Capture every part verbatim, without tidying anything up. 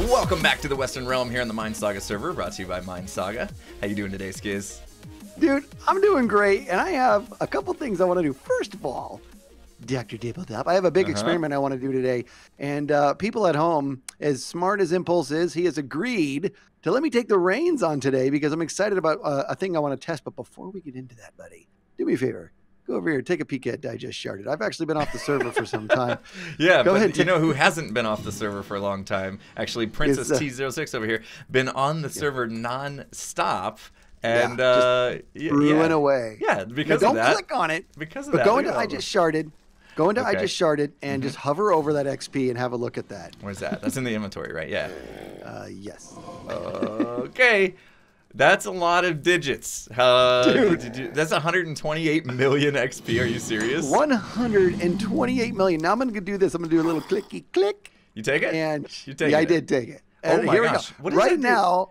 Welcome back to the Western Realm here on the Mind Saga server, brought to you by Mind Saga. How you doing today, Skiz? Dude, I'm doing great, and I have a couple things I want to do. First of all, Doctor Dibble-dop, I have a big uh-huh. experiment I want to do today, and uh, people at home, as smart as Impulse is, he has agreed to let me take the reins on today because I'm excited about uh, a thing I want to test. But before we get into that, buddy, do me a favor. Go over here, take a peek at I Just Sharded. I've actually been off the server for some time. yeah, Go but ahead, you know who hasn't been off the server for a long time? Actually, Princess uh, T zero six over here, been on the yeah. server non-stop. And yeah, uh, yeah, ruin yeah. away. Yeah, because now, of don't that. Don't click on it. Because of but that. But go into I Just Sharded. Go into okay. I Just Sharded and mm-hmm. just hover over that X P and have a look at that. Where's that? That's in the inventory, right? Yeah. Uh, yes. Okay. That's a lot of digits. Uh, Dude. Did you, that's one hundred twenty-eight million X P. Are you serious? one hundred twenty-eight million. Now I'm going to do this. I'm going to do a little clicky click. You take it? And you take yeah, it. I did take it. And oh my here gosh. We go. What right that now.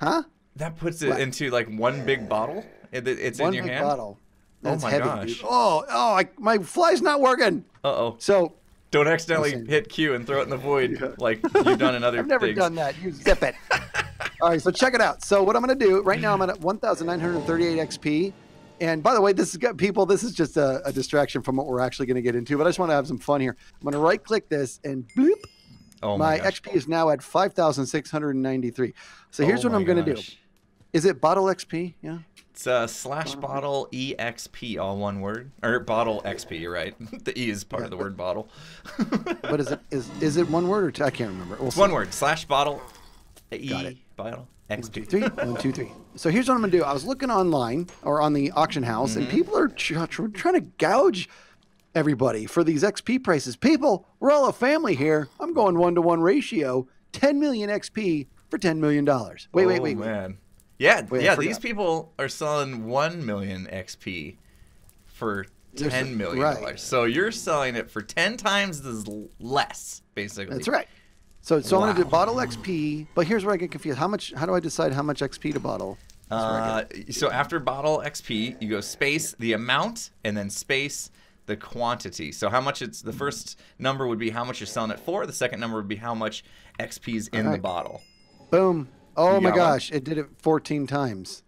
Huh? That puts it what? into like one big bottle. It, it's one in your big hand. Bottle. That's oh my heavy, gosh. Dude. Oh, oh, I, my fly's not working. Uh oh. So. Don't accidentally listen. hit Q and throw it in the void yeah. like you've done in other things. I've never things. done that. You zip it. All right, so check it out. So what I'm going to do, right now I'm at one thousand nine hundred thirty-eight X P. And by the way, this is good, people, this is just a, a distraction from what we're actually going to get into, but I just want to have some fun here. I'm going to right click this and bloop. Oh my, my X P is now at five thousand six hundred ninety-three. So here's oh what I'm going to do. Is it bottle X P? Yeah. It's uh, slash bottle E X P, all one word. Or bottle X P, you're right. The E is part yeah, of the but, word bottle. But is it is is it one word or two? I can't remember. We'll it's one word. Slash bottle E Got it. Bottle X P. One, two, three. One, two, three. So here's what I'm going to do. I was looking online or on the auction house, mm-hmm. and people are trying to gouge everybody for these X P prices. People, we're all a family here. I'm going one-to-one ratio. ten million X P for ten million dollars. Wait, oh, wait, wait. man. Wait. Yeah, Wait, yeah. These people are selling one million X P for ten million dollars. Right. So you're selling it for ten times less, basically. That's right. So, so wow. I'm gonna do bottle X P, but here's where I get confused. How much? How do I decide how much X P to bottle? Uh, so after bottle X P, you go space the amount and then space the quantity. So how much? It's the first number would be how much you're selling it for. The second number would be how much X P's in right. the bottle. Boom. Oh you my gosh, one? It did it fourteen times.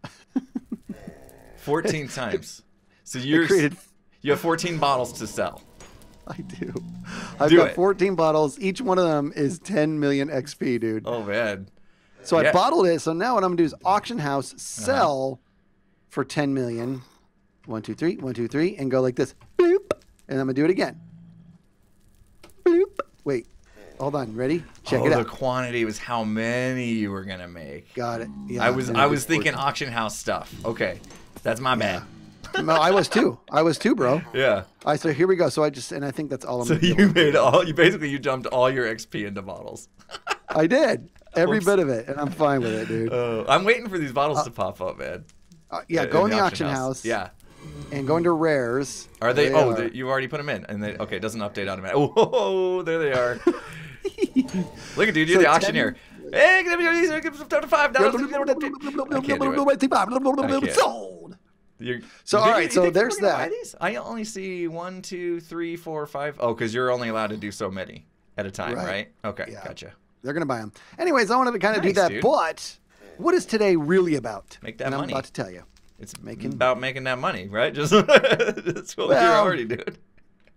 fourteen times. So you're created... you have fourteen bottles to sell. I do. I've do got it. fourteen bottles. Each one of them is ten million X P, dude. Oh man. So yeah. I bottled it. So now what I'm gonna do is auction house sell uh-huh. for ten million. One, two, three, one, two, three, and go like this. Bloop. And I'm gonna do it again. Bloop. Wait. Hold on, ready? Check oh, it out. The quantity was how many you were gonna make. Got it. Yeah, I was I was thinking fourteen. Auction house stuff. Okay, that's my bad. Yeah. No, I was too. I was too, bro. Yeah. All right, so here we go. So I just and I think that's all I'm. So gonna you made all. You basically you dumped all your X P into bottles. I did every Oops. bit of it, and I'm fine with it, dude. Uh, I'm waiting for these bottles uh, to pop up, man. Uh, yeah, uh, go in the, the auction house. house. Yeah. And going to rares. Are they? they oh, are. They, you already put them in, and they okay. It doesn't update automatically. Oh, there they are. Look at dude, you're so the auctioneer. ten, hey, down to five dollars. Sold. So all right, so there's that. I only see one, two, three, four, five. Oh, because you're only allowed to do so many at a time, right? right? Okay, yeah. Gotcha. They're gonna buy them. Anyways, I wanted to kind of nice, do that, dude. But what is today really about? Make that and money. I'm about to tell you. It's making about making that money, right? Just that's what well, you're already doing.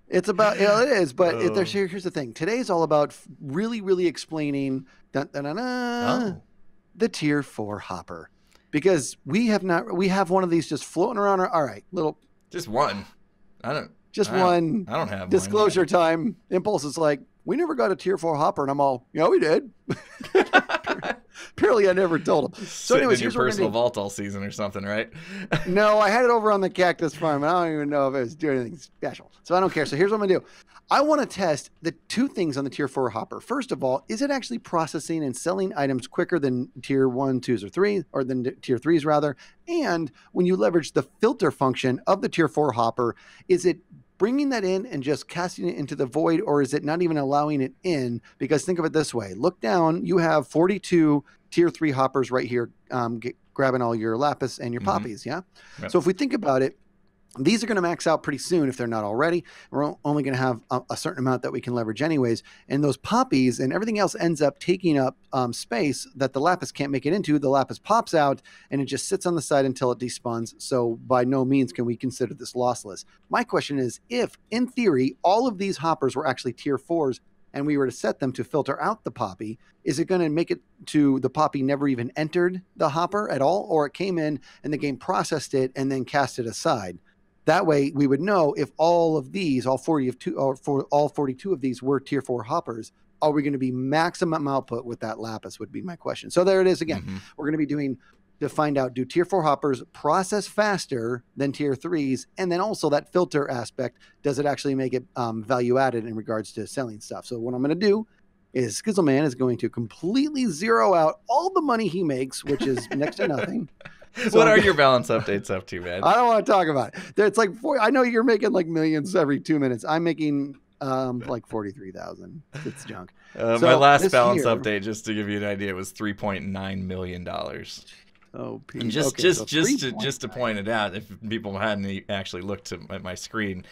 It's about, you know, it is, but oh. it, here's the thing. Today's all about really, really explaining dun, dun, dun, dun, oh. the tier four hopper, because we have not, we have one of these just floating around. Our, all right, little. Just one. I don't. Just I one. Don't, I don't have disclosure one time. Impulse is like, we never got a tier four hopper, and I'm all, yeah, we did. Apparently, I never told him. So, anyways, in your personal vault all season or something, right? No, I had it over on the cactus farm, and I don't even know if it was doing anything special. So I don't care. So here's what I'm gonna do. I want to test the two things on the tier four hopper. First of all, is it actually processing and selling items quicker than tier one, twos, or three, or than tier threes rather? And when you leverage the filter function of the tier four hopper, is it bringing that in and just casting it into the void, or is it not even allowing it in? Because think of it this way. Look down. You have forty-two tier three hoppers right here um, get, grabbing all your lapis and your poppies, mm-hmm. yeah? Yep. So if we think about it, These are going to max out pretty soon if they're not already. We're only going to have a, a certain amount that we can leverage anyways. And those poppies and everything else ends up taking up um, space that the lapis can't make it into. The lapis pops out and it just sits on the side until it despawns. So by no means can we consider this lossless. My question is, if in theory all of these hoppers were actually tier fours and we were to set them to filter out the poppy, is it going to make it to the poppy never even entered the hopper at all? Or it came in and the game processed it and then cast it aside? That way, we would know if all of these, all forty of two, or for all forty-two of these were tier four hoppers. Are we going to be maximum output with that lapis? Would be my question. So there it is again. Mm-hmm. We're going to be doing to find out, do tier four hoppers process faster than tier threes, and then also that filter aspect, does it actually make it um, value added in regards to selling stuff? So what I'm going to do is Skizzleman is going to completely zero out all the money he makes, which is next to nothing. So what are your balance updates up to, man? I don't want to talk about it. It's like four, I know you're making like millions every two minutes. I'm making um, like forty-three thousand. It's junk. Uh, so my last balance year, update, just to give you an idea, was three point nine million dollars. Oh, and just, okay, just, so just, to, just to point it out, if people hadn't actually looked at my screen,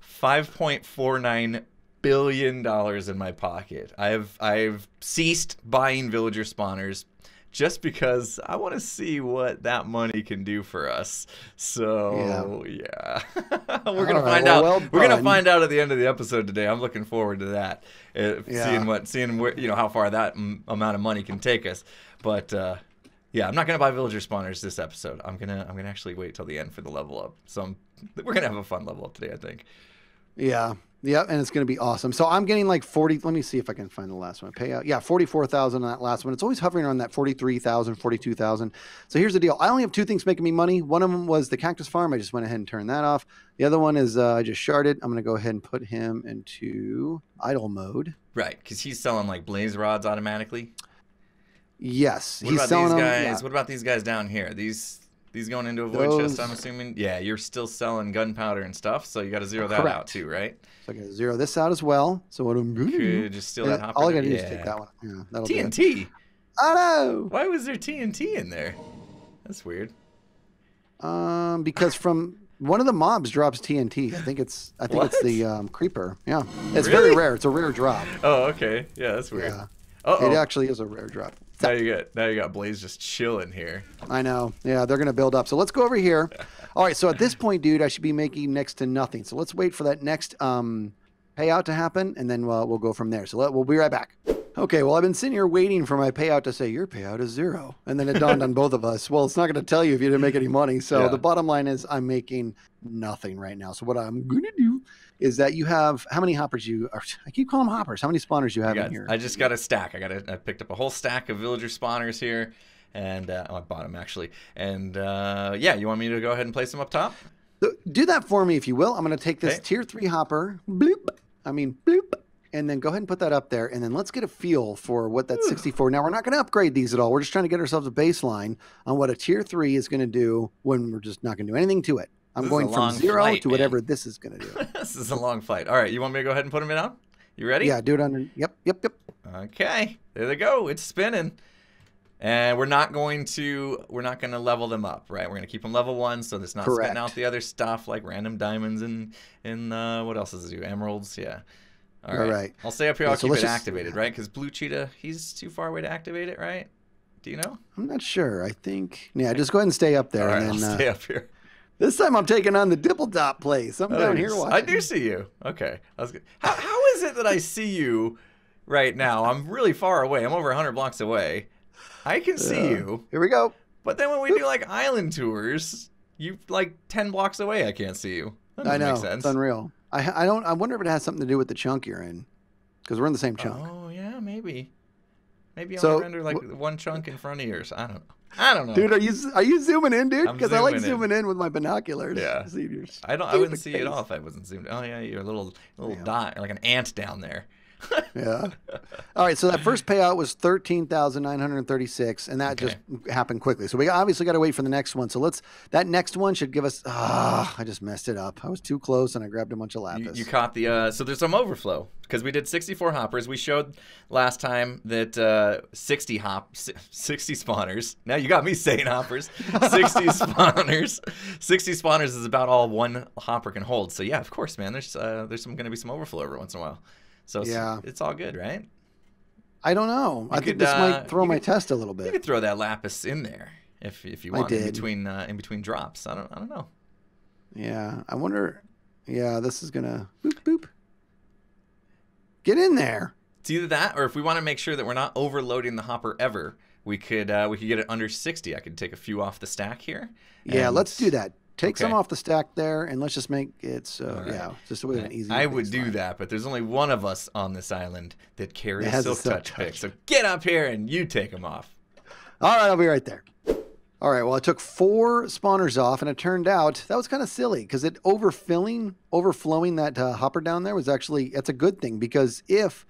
five point four nine billion dollars in my pocket. I've I've ceased buying villager spawners, just because I want to see what that money can do for us. So yeah, yeah. we're gonna right, find well, out. Well we're gonna find out at the end of the episode today. I'm looking forward to that, uh, yeah. seeing what, seeing where, you know, how far that m amount of money can take us. But uh, yeah, I'm not gonna buy villager spawners this episode. I'm gonna I'm gonna actually wait till the end for the level up. So I'm, we're gonna have a fun level up today, I think. Yeah. Yeah, and it's going to be awesome. So I'm getting like forty. Let me see if I can find the last one. Payout. Yeah, forty-four thousand on that last one. It's always hovering around that forty-three thousand, forty-two thousand. So here's the deal. I only have two things making me money. One of them was the cactus farm. I just went ahead and turned that off. The other one is uh, I just sharded. I'm going to go ahead and put him into idle mode. Right, because he's selling like blaze rods automatically. Yes. What he's about selling these guys? Them, yeah. What about these guys down here? These these going into a void Those... chest, I'm assuming. Yeah, you're still selling gunpowder and stuff, so you got to zero that Correct. out too, right? So I got to zero this out as well. So what I'm doing, just steal that hopper. All I got to do yeah. is take that one. Yeah, T N T. Oh no! Why was there T N T in there? That's weird. Um, because from one of the mobs drops T N T. I think it's I think what? it's the um, creeper. Yeah, it's really? very rare. It's a rare drop. Oh okay, yeah, that's weird. Yeah. Uh -oh. It actually is a rare drop. Now you got now you got Blaze just chilling here. I know. Yeah, they're gonna build up. So let's go over here. All right. So at this point, dude, I should be making next to nothing. So let's wait for that next um, payout to happen, and then we'll we'll go from there. So let, we'll be right back. Okay. Well, I've been sitting here waiting for my payout to say your payout is zero, and then it dawned on both of us. Well, it's not gonna tell you if you didn't make any money. So yeah. the bottom line is I'm making nothing right now. So what I'm gonna do is that you have how many hoppers you are? I keep calling them hoppers. How many spawners you have you got, in here? I just got a stack. I got a, I picked up a whole stack of villager spawners here, and uh, oh, I bought them actually. And uh, yeah, you want me to go ahead and place them up top? So do that for me, if you will. I'm going to take this okay. tier three hopper. Bloop. I mean bloop. And then go ahead and put that up there, and then let's get a feel for what that sixty-four. Now, we're not going to upgrade these at all. We're just trying to get ourselves a baseline on what a tier three is going to do when we're just not going to do anything to it. I'm this going from zero flight, to whatever man. this is going to do. This is a long flight. All right, you want me to go ahead and put them in on? You ready? Yeah, do it under. Yep, yep, yep. Okay, there they go. It's spinning, and we're not going to we're not going to level them up, right? We're going to keep them level one, so it's not Correct. spitting out the other stuff like random diamonds and and uh, what else is it? Emeralds, yeah. All right. All right. I'll stay up here. I'll yeah, so keep it just... activated, right? Because Blue Cheetah, he's too far away to activate it, right? Do you know? I'm not sure. I think. Yeah, just go ahead and stay up there. All right, and then, I'll stay uh... up here. This time I'm taking on the Dibble-dop place. I'm oh, down here watching. I do see you. Okay. I was how, how is it that I see you right now? I'm really far away. I'm over one hundred blocks away. I can see uh, you. Here we go. But then when we Oop. do like island tours, you're like ten blocks away. I can't see you. That doesn't I know. Make sense. It's unreal. I, I, don't, I wonder if it has something to do with the chunk you're in. Because we're in the same chunk. Oh, yeah, maybe. Maybe I'll so, render like one chunk in front of yours. I don't know. I don't know. Dude, are you are you zooming in, dude? Because I like in. zooming in with my binoculars. Yeah. See your I don't. I wouldn't see it all if I wasn't zoomed. Oh yeah, you're a little little yeah. dot, like an ant down there. Yeah. All right. So that first payout was thirteen thousand nine hundred thirty-six, and that okay. just happened quickly. So we obviously got to wait for the next one. So let's, that next one should give us, ah, uh, I just messed it up. I was too close and I grabbed a bunch of lapis. You, you caught the, uh, so there's some overflow because we did sixty-four hoppers. We showed last time that uh, sixty hop, sixty spawners. Now you got me saying hoppers, sixty spawners, sixty spawners is about all one hopper can hold. So yeah, of course, man, there's, uh, there's some going to be some overflow every once in a while. So yeah. it's all good, right? I don't know. You I could, think this uh, might throw my could, test a little bit. You could throw that lapis in there if if you want I did. in between uh, in between drops. I don't I don't know. Yeah, I wonder. Yeah, this is gonna boop boop. Get in there. It's either that, or if we want to make sure that we're not overloading the hopper ever, we could uh, we could get it under sixty. I could take a few off the stack here. Yeah, let's do that. Take okay. some off the stack there, and let's just make it so, right. yeah, just so an easy I baseline. Would do that, but there's only one of us on this island that carries silk, silk touch, touch pick. So get up here and you take them off. All right, I'll be right there. All right, well, I took four spawners off, and it turned out that was kind of silly because it overfilling, overflowing that uh, hopper down there was actually, that's a good thing because if,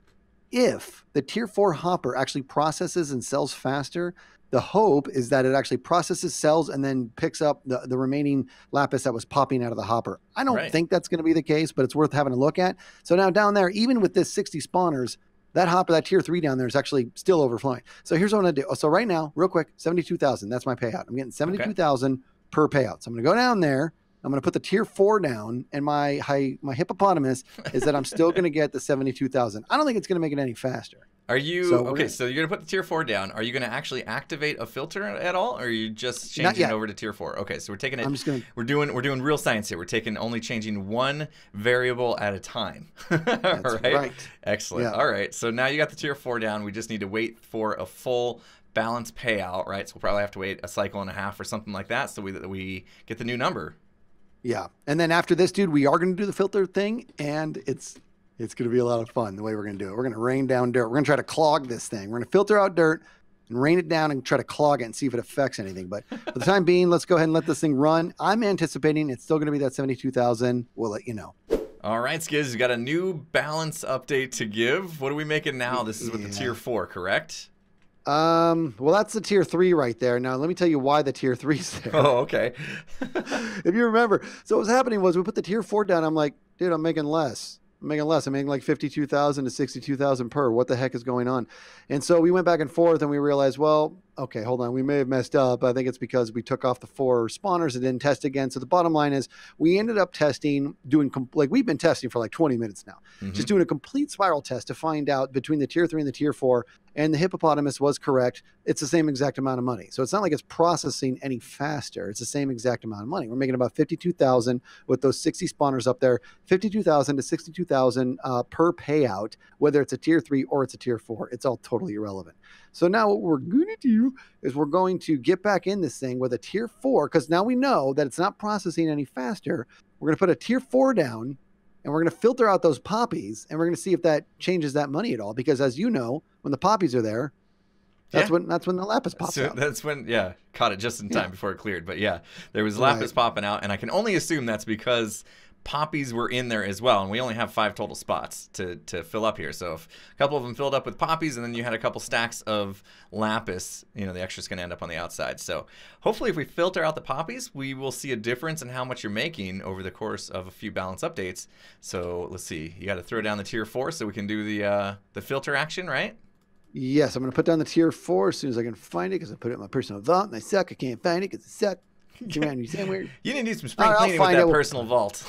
if the tier four hopper actually processes and sells faster, the hope is that it actually processes cells and then picks up the, the remaining lapis that was popping out of the hopper. I don't right. think that's going to be the case, but it's worth having a look at. So now down there, even with this sixty spawners, that hopper, that tier three down there is actually still overflowing. So here's what I'm going to do. So right now, real quick, seventy-two thousand. That's my payout. I'm getting seventy-two thousand okay. per payout. So I'm going to go down there. I'm going to put the tier four down, and my my, my hippopotamus is that I'm still going to get the seventy-two thousand. I don't think it's going to make it any faster. Are you so okay? So you're going to put the tier four down. Are you going to actually activate a filter at all, or are you just changing it over to tier four? Okay, so we're taking it. I'm just gonna, we're doing we're doing real science here. We're taking only changing one variable at a time. That's right? right. Excellent. Yeah. All right. So now you got the tier four down. We just need to wait for a full balance payout, right? So we'll probably have to wait a cycle and a half or something like that, so we that we get the new number. Yeah, and then after this, dude, we are going to do the filter thing, and it's. It's going to be a lot of fun the way we're going to do it. We're going to rain down dirt. We're going to try to clog this thing. We're going to filter out dirt and rain it down and try to clog it and see if it affects anything. But for the time being, let's go ahead and let this thing run. I'm anticipating it's still going to be that seventy-two thousand. We'll let you know. All right, Skiz, you got a new balance update to give. What are we making now? This is with yeah. the tier four, correct? Um, well, that's the tier three right there. Now, let me tell you why the tier three's there. Oh, okay. If you remember, so what was happening was we put the tier four down. I'm like, dude, I'm making less. I'm making less. I'm making like fifty-two thousand to sixty-two thousand per. What the heck is going on? And so we went back and forth and we realized, well, okay, hold on. We may have messed up. I think it's because we took off the four spawners and didn't test again. So the bottom line is we ended up testing, doing like we've been testing for like twenty minutes now, mm-hmm. just doing a complete spiral test to find out between the tier three and the tier four. And the hippopotamus was correct. It's the same exact amount of money. So it's not like it's processing any faster. It's the same exact amount of money. We're making about fifty-two thousand with those sixty spawners up there, fifty-two thousand to sixty-two thousand uh, per payout, whether it's a tier three or it's a tier four. It's all totally irrelevant. So now what we're going to do is we're going to get back in this thing with a tier four, because now we know that it's not processing any faster. We're going to put a tier four down. And we're going to filter out those poppies, and we're going to see if that changes that money at all. Because as you know, when the poppies are there, that's yeah. when that's when the lapis pops so out. That's when, yeah, caught it just in time yeah. before it cleared. But yeah, there was lapis right. popping out, and I can only assume that's because poppies were in there as well. And we only have five total spots to to fill up here. So if a couple of them filled up with poppies, and then you had a couple stacks of lapis, you know, the extra's going to end up on the outside. So hopefully, if we filter out the poppies, we will see a difference in how much you're making over the course of a few balance updates. So let's see. You got to throw down the tier four so we can do the uh, the filter action, right? Yes, I'm going to put down the tier four as soon as I can find it because I put it in my personal vault and I suck. I can't find it because I suck. Man, you weird. You didn't need some spring right, cleaning with that it. personal vault.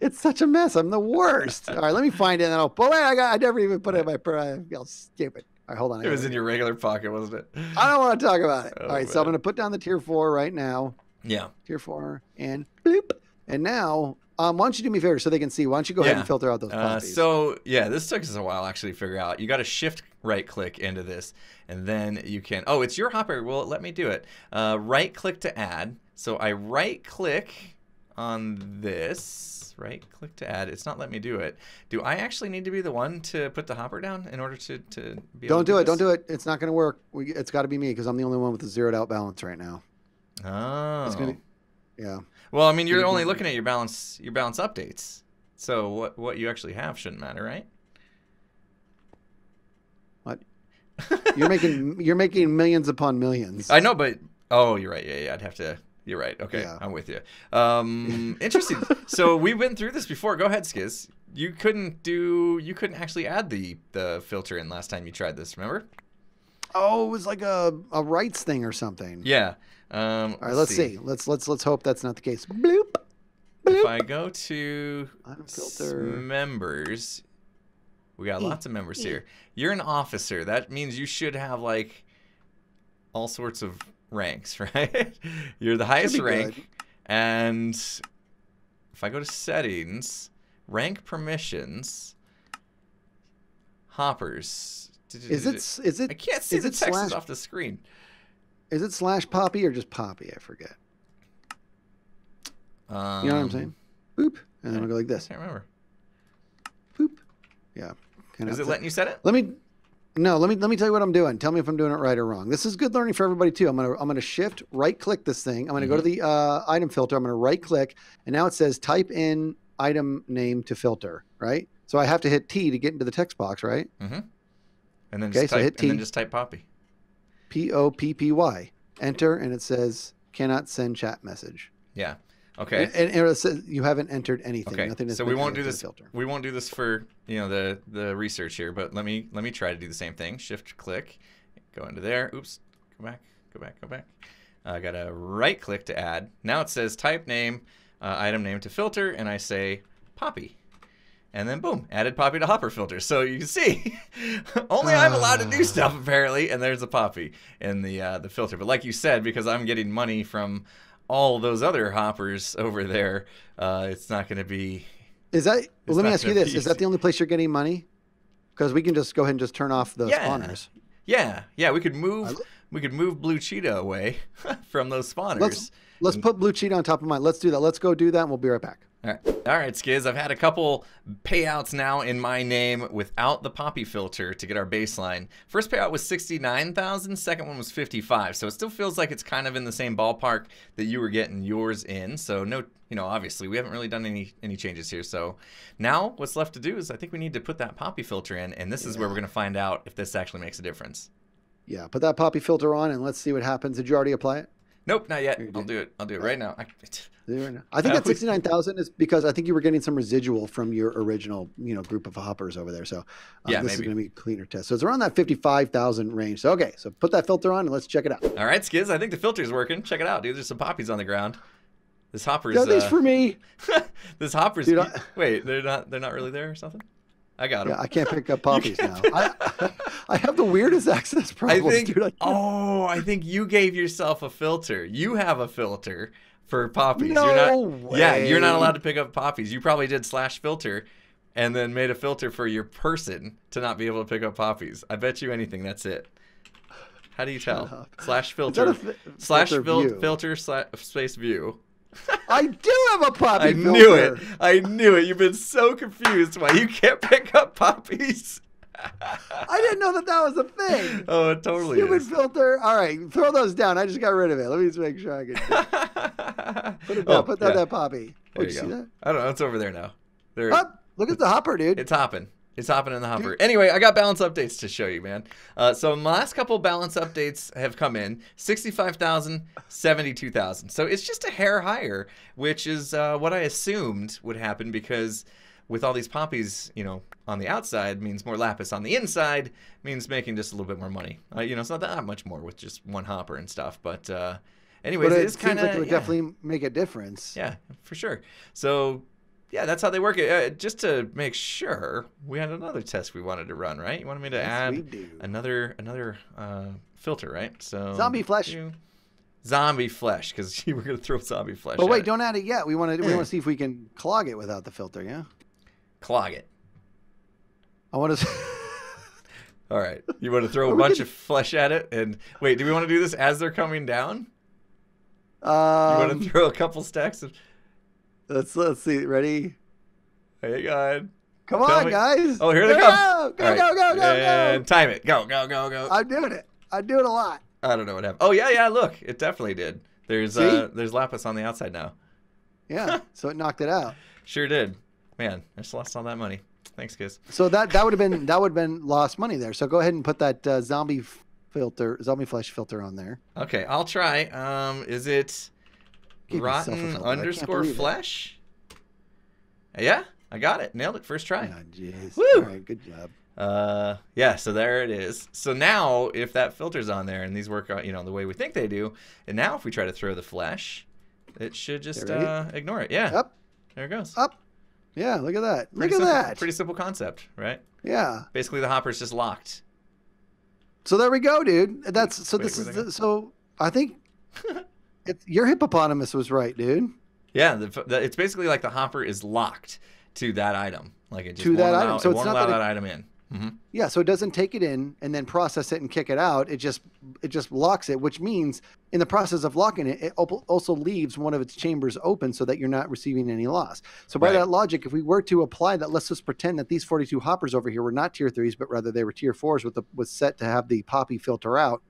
It's such a mess. I'm the worst. All right, let me find it. And then I'll. Oh wait, I got. I never even put it in my. I feel stupid. All right, hold on. It was in your regular pocket, wasn't it? I don't want to talk about it. Oh, all right, man. So I'm going to put down the tier four right now. Yeah. Tier four and bloop. And now, um, why don't you do me a favor so they can see? Why don't you go yeah. ahead and filter out those poppies? Uh, so yeah, this took us a while actually to figure out. You got to shift right click into this, and then you can. Oh, it's your hopper. Well, let me do it. Uh, right click to add. So I right click on this. Right click to add. It's not letting me do it. Do I actually need to be the one to put the hopper down in order to to be? Don't able to do, do it. This? Don't do it. It's not going to work. We, it's got to be me because I'm the only one with a zeroed out balance right now. Oh. It's gonna, yeah. Well, I mean, you're only looking at your balance, your balance updates. So what what you actually have shouldn't matter, right? You're making you're making millions upon millions. I know, but oh, you're right. Yeah, yeah. I'd have to. You're right. Okay, yeah. I'm with you. Um, interesting. So we went through this before. Go ahead, Skiz. You couldn't do. You couldn't actually add the the filter in last time you tried this. Remember? Oh, it was like a a rights thing or something. Yeah. Um, All right. Let's, let's see. see. Let's let's let's hope that's not the case. Bloop. Bloop. If I go to Unfilter. Members, we got lots of members here. You're an officer. That means you should have like all sorts of ranks, right? You're the highest rank. Good. And if I go to settings, rank permissions, hoppers. Is it? Is it? I can't see the text is off the screen. Is it slash Poppy or just Poppy? I forget. Um, you know what I'm saying? Boop, and then I, we'll go like this. I can't remember. Boop. Yeah. Is it letting you set it? Let me. No, let me let me tell you what I'm doing. Tell me if I'm doing it right or wrong. This is good learning for everybody too. I'm gonna I'm gonna shift right click this thing. I'm gonna mm-hmm. go to the uh, item filter. I'm gonna right click, and now it says type in item name to filter. Right. So I have to hit T to get into the text box, right? Mm-hmm. And then okay, just type, so hit T. And then just type Poppy. P O P P Y. Enter, and it says cannot send chat message. Yeah. Okay. And, and it says you haven't entered anything. Okay. Nothing is so we won't do this. Filter. We won't do this for you know the the research here. But let me let me try to do the same thing. Shift click, go into there. Oops. Go back. Go back. Go back. I uh, gotta right click to add. Now it says type name, uh, item name to filter, and I say Poppy, and then boom, added Poppy to hopper filter. So you can see, only uh... I'm allowed to do stuff apparently. And there's a Poppy in the uh, the filter. But like you said, because I'm getting money from all those other hoppers over there, uh, it's not going to be. Is that? Well, let me ask you this: is that the only place you're getting money? Because we can just go ahead and just turn off the yeah. spawners. Yeah, yeah, we could move. Uh, we could move Blue Cheetah away from those spawners. Let's, let's put Blue Cheetah on top of mine. Let's do that. Let's go do that, and we'll be right back. All right. All right, Skiz. I've had a couple payouts now in my name without the Poppy filter to get our baseline. First payout was sixty-nine thousand dollars. Second one was fifty-five thousand dollars. So it still feels like it's kind of in the same ballpark that you were getting yours in. So no, you know, obviously we haven't really done any any changes here. So now what's left to do is I think we need to put that Poppy filter in, and this yeah. is where we're going to find out if this actually makes a difference. Yeah, put that Poppy filter on, and let's see what happens. Did you already apply it? Nope, not yet. I'll do it. I'll do it right now. I, I think that sixty-nine thousand is because I think you were getting some residual from your original, you know, group of hoppers over there. So um, yeah, this maybe. is going to be a cleaner test. So it's around that fifty-five thousand range. So okay, so put that filter on and let's check it out. All right, Skiz, I think the filter's working. Check it out, dude. There's some poppies on the ground. This hopper's. Got these uh, for me. This hopper's. Dude, I, wait, they're not. They're not really there or something. I got him. Yeah, I can't pick up poppies now. I, I have the weirdest access problems, I think, dude. I oh, I think you gave yourself a filter. You have a filter for poppies. No you're not, way. Yeah, you're not allowed to pick up poppies. You probably did slash filter and then made a filter for your person to not be able to pick up poppies. I bet you anything that's it. How do you tell? Slash filter. Fi slash filter, fil filter slash space view. I do have a poppy I filter. knew it. I knew it. You've been so confused why you can't pick up poppies. I didn't know that that was a thing. Oh, it totally Stupid is. Stupid filter. All right, throw those down. I just got rid of it. Let me just make sure I can. Put it down. Oh, put down yeah. that poppy. There Did you, you go. See that? I don't know. It's over there now. There. Oh, look at the hopper, dude. It's hopping. It's hopping in the hopper. Dude. Anyway, I got balance updates to show you, man. Uh, so my last couple balance updates have come in: sixty-five thousand, seventy-two thousand. So it's just a hair higher, which is uh, what I assumed would happen because with all these poppies, you know, on the outside means more lapis. On the inside means making just a little bit more money. Uh, you know, it's not that much more with just one hopper and stuff, but uh, anyways, but it, it is kind of like it would yeah. definitely make a difference. Yeah, for sure. So. Yeah, that's how they work it. Uh, just to make sure, we had another test we wanted to run, right? You wanted me to yes, add another another uh, filter, right? So zombie flesh, you, zombie flesh, because you were gonna throw zombie flesh. But wait, it. don't add it yet. We want to we want to see if we can clog it without the filter. Yeah, clog it. I want to. All right, you want to throw a bunch can... of flesh at it, and wait, do we want to do this as they're coming down? Um... You want to throw a couple stacks of. Let's let's see. Ready? Hey, God! Come Tell on, me. guys! Oh, here they go, come! Go, right. go, go, go, and go! Time it! Go, go, go, go! I'm doing it! I'm doing a lot. I don't know what happened. Oh yeah, yeah. Look, it definitely did. There's see? uh, there's lapis on the outside now. Yeah, so it knocked it out. Sure did. man, I just lost all that money. Thanks, Skiz. So that that would have been that would have been lost money there. So go ahead and put that uh, zombie filter, zombie flesh filter on there. Okay, I'll try. Um, is it rotten underscore flesh? It. Yeah, I got it. Nailed it. First try. Oh, jeez. Woo! All right, good job. Uh, yeah, so there it is. So now if that filter's on there and these work out, you know, the way we think they do, and now if we try to throw the flesh, it should just uh, ignore it. Yeah. Up. There it goes. Up. Yeah, look at that. Pretty look at simple, that. Pretty simple concept, right? Yeah. Basically, the hopper's just locked. So there we go, dude. That's so. Wait, this is the, so. I think it, your hippopotamus was right, dude. Yeah, the, the, it's basically like the hopper is locked to that item. Like it just to won't that allow, item. So it it's won't not allow that, it, that item in. Mm-hmm. Yeah, so it doesn't take it in and then process it and kick it out. It just it just locks it, which means in the process of locking it, it also leaves one of its chambers open so that you're not receiving any loss. So by right. that logic, if we were to apply that, let's just pretend that these forty-two hoppers over here were not tier threes, but rather they were tier fours with the was set to have the poppy filter out.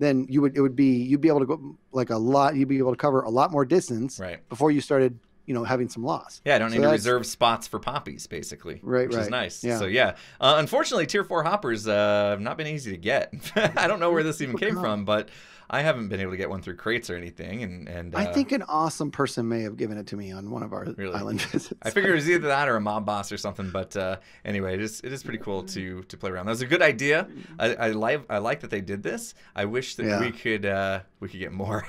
Then you would it would be you'd be able to go like a lot. You'd be able to cover a lot more distance right. before you started. You know, having some loss. Yeah, I don't so need to reserve spots for poppies, basically. Right, which right. Which is nice. Yeah. So, yeah. Uh, unfortunately, tier four hoppers uh, have not been easy to get. I don't know where this even came from, but I haven't been able to get one through crates or anything. And, and uh, I think an awesome person may have given it to me on one of our really? island visits. I figured it was either that or a mob boss or something. But uh, anyway, it is it is pretty cool to to play around. That was a good idea. I I like I like that they did this. I wish that yeah. we could uh, we could get more.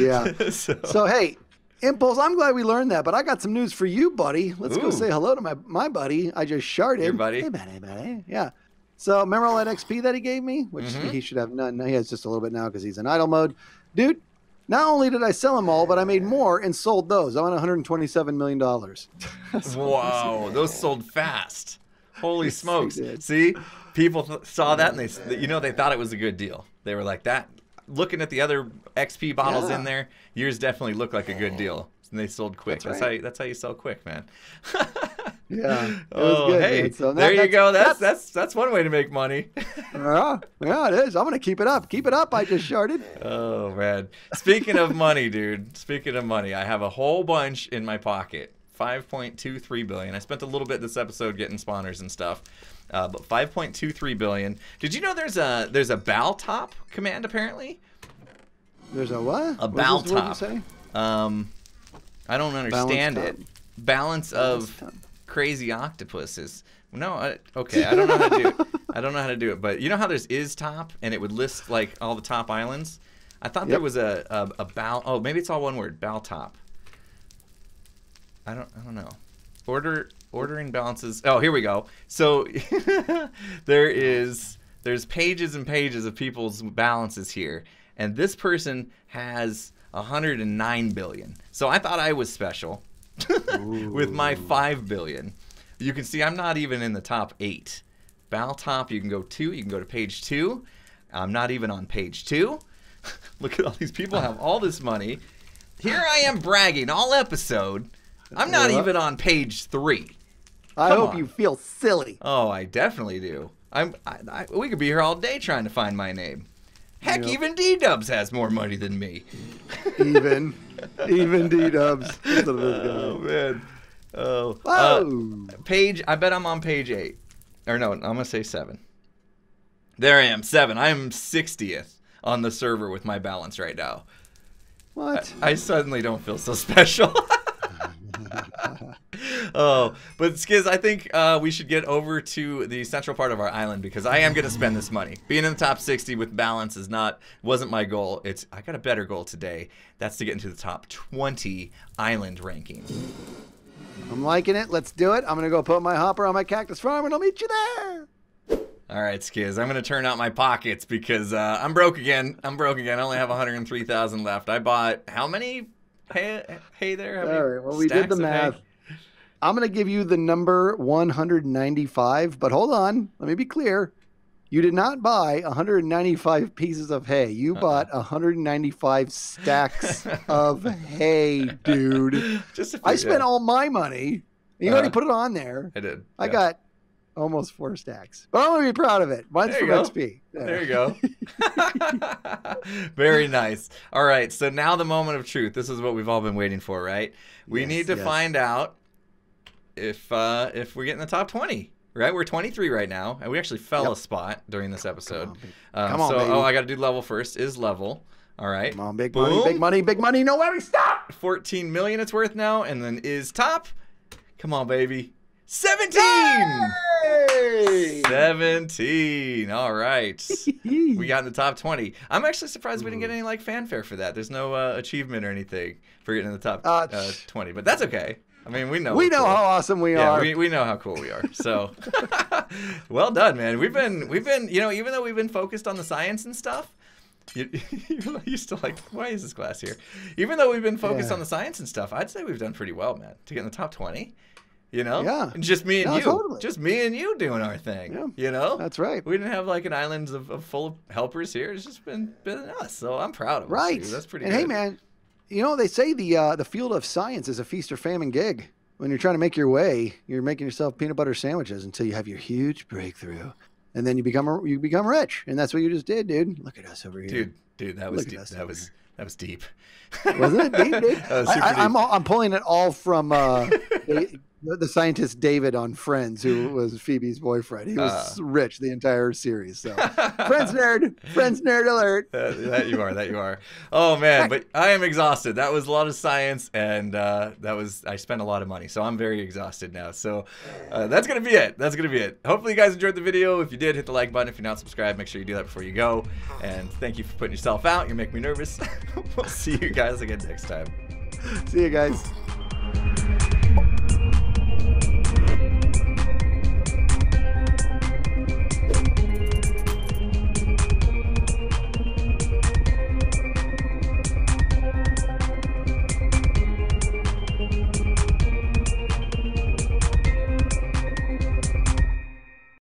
yeah. So, so hey. Impulse, I'm glad we learned that, but I got some news for you, buddy. Let's Ooh. go say hello to my my buddy. I just sharded. Your buddy. Hey, buddy, buddy. Yeah. So remember all that X P that he gave me, which mm-hmm. he should have none. He has just a little bit now because he's in idle mode. Dude, not only did I sell them all, but I made more and sold those. I won one hundred twenty-seven million dollars. Wow, those sold fast. Holy smokes. See, people th saw that and they, you know, they thought it was a good deal. They were like that. Looking at the other X P bottles yeah. in there, yours definitely look like a good deal, and they sold quick. That's, that's right. how you, that's how you sell quick, man. yeah. Oh, good, hey, so that, there you go. That's, that's that's that's one way to make money. yeah, yeah, it is. I'm gonna keep it up. Keep it up. I just sharded. Oh man. Speaking of money, dude. Speaking of money, I have a whole bunch in my pocket. five point two three billion. I spent a little bit this episode getting spawners and stuff. Uh, but five point two three billion. Did you know there's a there's a bow top command apparently? There's a what? A bow top. What did you say? Um, I don't understand Balance it. Top. Balance of Balance crazy octopuses. No, I, okay, I don't know how to do it. I don't know how to do it. But you know how there's is top and it would list like all the top islands. I thought yep. there was a a, a bow. Oh, maybe it's all one word. Bow top. I don't I don't know. Order. Ordering balances. Oh, here we go. So there is there's pages and pages of people's balances here, and this person has one hundred nine billion. So I thought I was special with my five billion. You can see I'm not even in the top eight. Bow top, you can go two. You can go to page two. I'm not even on page two. Look at all these people have all this money. Here I am bragging all episode. I'm not yeah. even on page three. I Come hope on. you feel silly. Oh, I definitely do. I'm. I, I, we could be here all day trying to find my name. Heck, yep. even D-Dubs has more money than me. Even, even D-Dubs. Oh man. Oh. oh. Uh, page. I bet I'm on page eight. Or no, I'm gonna say seven. There I am, seven. I'm sixtieth on the server with my balance right now. What? I, I suddenly don't feel so special. Oh, but Skiz, I think uh, we should get over to the central part of our island because I am going to spend this money. Being in the top sixty with balance is not wasn't my goal. It's I got a better goal today. That's to get into the top twenty island ranking. I'm liking it. Let's do it. I'm going to go put my hopper on my cactus farm and I'll meet you there. All right, Skiz, I'm going to turn out my pockets because uh, I'm broke again. I'm broke again. I only have one hundred three thousand left. I bought how many? Hey, hey there. All right, well, we did the math. Hay? I'm going to give you the number one hundred ninety-five, but hold on. Let me be clear. You did not buy one hundred ninety-five pieces of hay. You uh-uh. bought one hundred ninety-five stacks of hay, dude. Just I spent all my money. You uh, already put it on there. I did. I yeah. got almost four stacks. But I'm going to be proud of it. Mine's from X P. Yeah. There you go. Very nice. All right. So now the moment of truth. This is what we've all been waiting for, right? We yes, need to yes. find out if uh, if we get in the top twenty. Right, we're twenty-three right now, and we actually fell yep. a spot during this episode. Come on, um, Come on so, baby. oh, I got to do level first. Is level all right? Come on, big Boom. money, big money, big money. No worries, stop. Fourteen million, it's worth now, and then is top. Come on, baby. Seventeen. Yay! Seventeen. All right, we got in the top twenty. I'm actually surprised we didn't get any like fanfare for that. There's no uh, achievement or anything for getting in the top uh, uh, twenty, but that's okay. I mean, we know we know cool. how awesome we yeah, are. We, we know how cool we are. So, well done, man. We've been we've been you know even though we've been focused on the science and stuff, you, you're still like, why is this class here? Even though we've been focused yeah. on the science and stuff, I'd say we've done pretty well, man, to get in the top twenty. You know, yeah, and just me and no, you, totally. just me and you doing our thing. Yeah. You know, that's right. We didn't have like an island of, of full of helpers here. It's just been been us. So I'm proud of right. us. Right, that's pretty. And good. hey, man. You know, they say the uh, the field of science is a feast or famine gig. When you're trying to make your way, you're making yourself peanut butter sandwiches until you have your huge breakthrough, and then you become a, you become rich, and that's what you just did, dude. Look at us over here, dude. Dude, that was deep. That was that was deep. Wasn't it deep, dude? That was super I, I, deep. I'm all, I'm pulling it all from uh, the, the scientist David on Friends, who was Phoebe's boyfriend. He was uh, rich the entire series. So, Friends nerd, Friends nerd alert. That, that you are, that you are. Oh man, but I am exhausted. That was a lot of science, and uh, that was I spent a lot of money, so I'm very exhausted now. So uh, that's gonna be it. That's gonna be it. Hopefully you guys enjoyed the video. If you did, hit the like button. If you're not subscribed, make sure you do that before you go. And thank you for putting yourself out. You make me nervous. We'll see you guys again next time. See you guys.